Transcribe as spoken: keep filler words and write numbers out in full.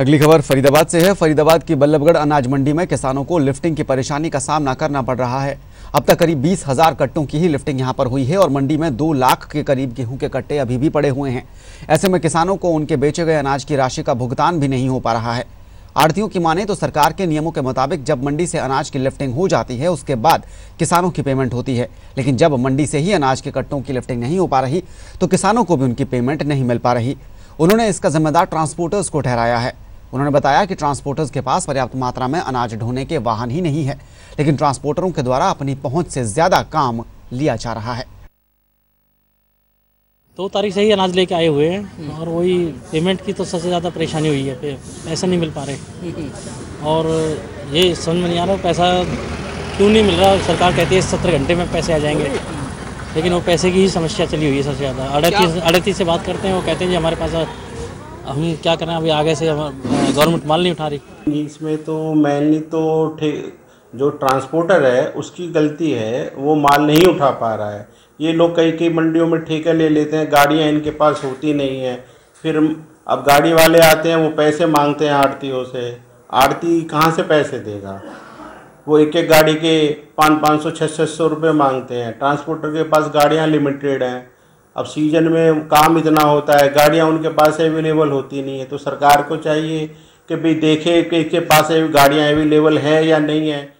अगली खबर फरीदाबाद से है। फरीदाबाद की बल्लबगढ़ अनाज मंडी में किसानों को लिफ्टिंग की परेशानी का सामना करना पड़ रहा है। अब तक करीब बीस हजार कट्टों की ही लिफ्टिंग यहां पर हुई है और मंडी में दो लाख के करीब गेहूं के कट्टे अभी भी पड़े हुए हैं। ऐसे में किसानों को उनके बेचे गए अनाज की राशि का भुगतान भी नहीं हो पा रहा है। आढ़तियों की माने तो सरकार के नियमों के मुताबिक जब मंडी से अनाज की लिफ्टिंग हो जाती है उसके बाद किसानों की पेमेंट होती है, लेकिन जब मंडी से ही अनाज के कट्टों की लिफ्टिंग नहीं हो पा रही तो किसानों को भी उनकी पेमेंट नहीं मिल पा रही। उन्होंने इसका जिम्मेदार ट्रांसपोर्टर्स को ठहराया है। उन्होंने बताया कि ट्रांसपोर्टर्स के पास पर्याप्त मात्रा में अनाज ढोने के वाहन ही नहीं है, लेकिन ट्रांसपोर्टरों के द्वारा अपनी पहुंच से ज्यादा काम लिया जा रहा है। दो तारीख से ही अनाज लेके आए हुए हैं और वही पेमेंट की तो सबसे ज़्यादा परेशानी हुई है। पैसा नहीं मिल पा रहे और ये समझ में नहीं आ रहा पैसा क्यों नहीं मिल रहा। सरकार कहती है सत्तर घंटे में पैसे आ जाएंगे, लेकिन वो पैसे की ही समस्या चली हुई है सबसे ज़्यादा। अड़तीस अड़तीस से बात करते हैं, वो कहते हैं जी हमारे पास हम क्या करें, अभी आगे से गवर्नमेंट माल नहीं उठा रही। इसमें तो मेनली तो जो ट्रांसपोर्टर है उसकी गलती है, वो माल नहीं उठा पा रहा है। ये लोग कई कई मंडियों में ठेके ले लेते हैं, गाड़ियां इनके पास होती नहीं हैं। फिर अब गाड़ी वाले आते हैं, वो पैसे मांगते हैं आड़तियों से। आड़ती कहाँ से पैसे देगा? वो एक एक गाड़ी के पाँच पाँच सौ छः छः सौ रुपये मांगते हैं। ट्रांसपोर्टर के पास गाड़ियाँ लिमिटेड हैं। अब सीजन में काम इतना होता है, गाड़ियाँ उनके पास अवेलेबल होती नहीं है। तो सरकार को चाहिए कि भाई देखे कि इसके पास गाड़ियाँ अवेलेबल है या नहीं है।